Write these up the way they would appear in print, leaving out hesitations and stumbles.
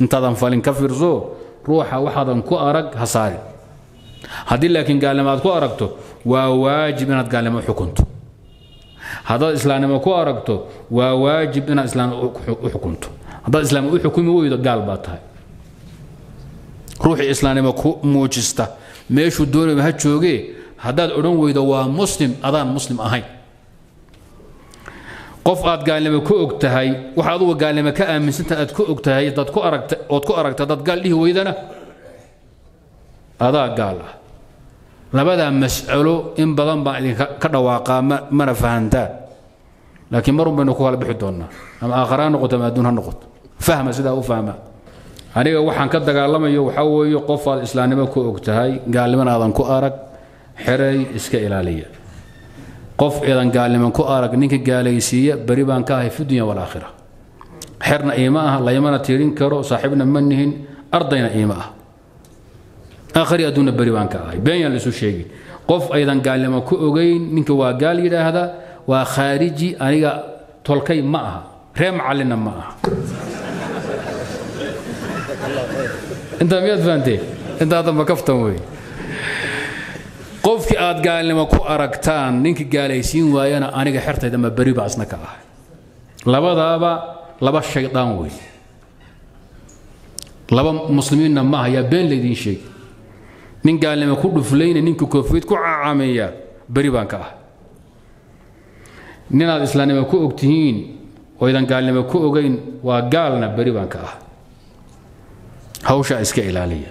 انتظم فالنكفر زو روحه وحضن كو أرق هصاري هذه لكن قال لما كو أرقته وواجب أن قال لما حكمته هذا الإسلام لما كو أرقته وواجب أن الإسلام حكمته هذا الإسلام حكمه ويد قال باطها روح الإسلام لما كو موجسته ماشو الدور بهالشوقي هذا الأرون ويد ومسلم هذا مسلم أهين qof aad gaalnimo ku og tahay waxa aad u gaalnimo ka aaminsan tahay aad ku og tahay dad ku aragta oo ku aragta dad gaal dhihi weydana adaa gaal ah labada mas'uulo in badan baa ka dhawaaqa mana fahanta laakiin mar walba ku kala bixi doona ama aqraan noqoto ma doon ha noqoto fahma sida uu fahma aniga waxaan ka dagaalamayo waxa weeyo qof aad islaamnimo ku og tahay gaalnimada aadan ku arag xiray iska ilaaliya قف إذا قال لمن كو أرق نينك قاليسية بريبان كاهي في الدنيا والآخرة حرنا إيماءها لا يمانا تيرين كرو صاحبنا منهن أرضينا إيماءها آخر يأدون بريبان كاهي بين لسو شيقي قف أيضا قال لمن كو أغين نينك وقالي هذا وخارجي أنيقا تلقي معها رمع لنا معها أنت ميت فانتي أنت هذا ما كفتموي qofki aad gaalnimo ku aragtaan ninka gaalaysiin waayana aniga xirtayda ma bari baasna ka ah labadaba laba shaydaan way laba muslimiinna ma haya been leedin sheeg nin gaalnimo ku dhufleeyna ninka koofid ku caamaya bari baan ka ah nin aad islaamnimo ku ogtihiin oo idan gaalnimo ku ogeyn waa gaalna bari baan ka ah hawsha iska ilaaliya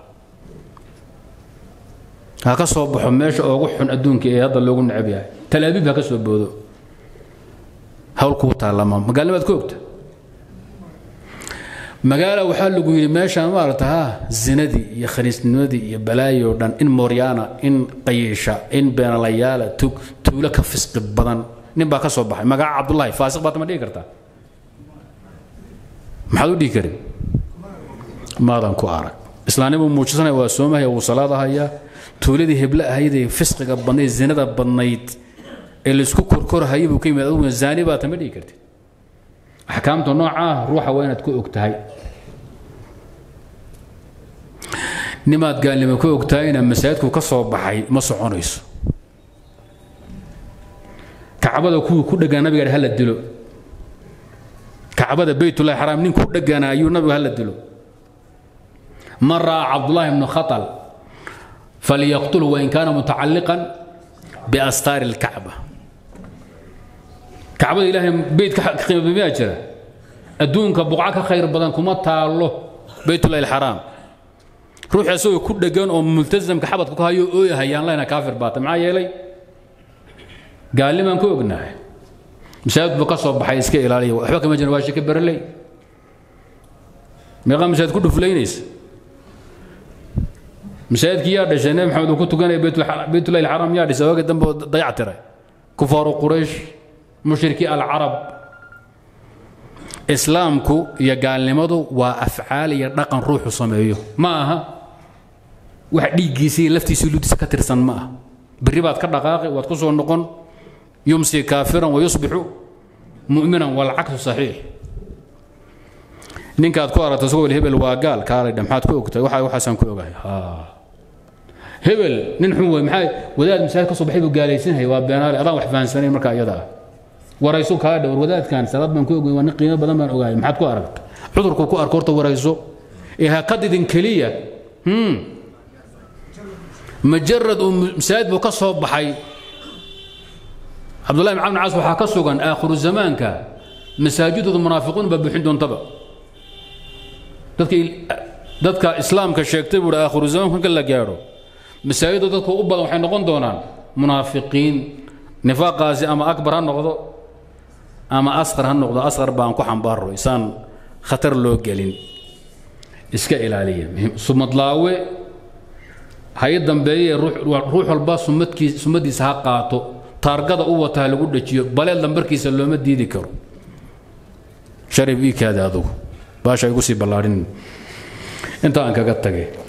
هاكا صوب حماش أو روح أدونك إيه هذا اللي قلنا عبيها تل أبيب هاكا صوب بوذو هاولكوت على ما قال لي ما تكوت ما قال وحال قولي ماشي أنا مارتها الزندي يا خريس الندي يا بلاي وردان إن موريانا إن قيشة إن بين ليالة توك تولك فسق بدن نبقى هاكا صوب ما قال عبد الله فاسق باطل ما ديكرتا ما حد ديكري ما ضم كوارك إسلامي موجودة وسومة هي وصلاتها هي تولدي هبلاء هيدي فسق بني الزنا بنيت اللي سكو كركر هيبو كيما يقولون الزاني بات ما ديكرتي أحكامته نوعها روحها وين تكون أوكتاي نمات قال لما كون أوكتاي لما سيدكو كسر بحي ما صعونيس كعبده كو كل دقا نبي قال هلا الدلو كعبده بيت الله حرام نين كل دقا نايو نبي هلا الدلو مرة عبد الله بن خطل فليقتله وإن كان متعلقا بأستار الكعبة كعبة إله بيت قيمة بمياجرة أدونك بقعك خير بدنكم الله بيت الله الحرام روح يسوي كل دقان وملتزم كحبتك هايو هيان لنا كافر بات معايا لي قال لي ما نكون قناعي مساعد بقصب بحيسك إلى لي وحبك ما جنواش يكبر لي ما غام مساعد كله فلينيس مساعد كيار دشنا محمد وكنت كان بيت الله الحرام يا دشوا قدام ضيعت ترى كفار قريش مشركي العرب اسلامكو يا قالنمدو وافعال يا دقن روحو سميهو ماها واحد ديغيسي لفتي سلوديس كترسن ماها بريبات كدقاقي واد كسو نقون يمسي كافرا ويصبح مؤمنا والعكس صحيح نينكاد كو ارات سو الهبل وا قال كاري دمحات كو اوغتاي وحا حسن كو اوغاي هبل نين حوي محاي وداد مساك كسو بخيبو غاليسن هي وا بينال ادان wax fahansanay marka ayada warayso ka dhawr wadaadkan salad ban ku ogay waan qiimo badan baan ogaay maxaad ku aragt cudurku ku arkorto warayso ee ha qadidin kaliya مجرد مساعد بو ka soo baxay Abdullah ibn Aas waxa ka sugan aakhir zamaanka masaajidu munaafiqun babixin doon taba dadka islaamka sheegtay buu aakhir zamaanka la gaaro مساعدة تكو أبدا وحين نقول دونا منافقين نفاق غازي أما أكبر هالنقطة أما أصغر هالنقطة أصغر بانكو حنبار إنسان خطر لو قالين إسكا إلى عليهم ثم طلاوي هيدا بيه روح الباص سمدي سهاقاته تارجدا قوة تهلقول لشيء بلال لمبركي سلمت دي ذكر شريف إيك هذا ذو باشا يقصي بلارين أنت أنك قد تجي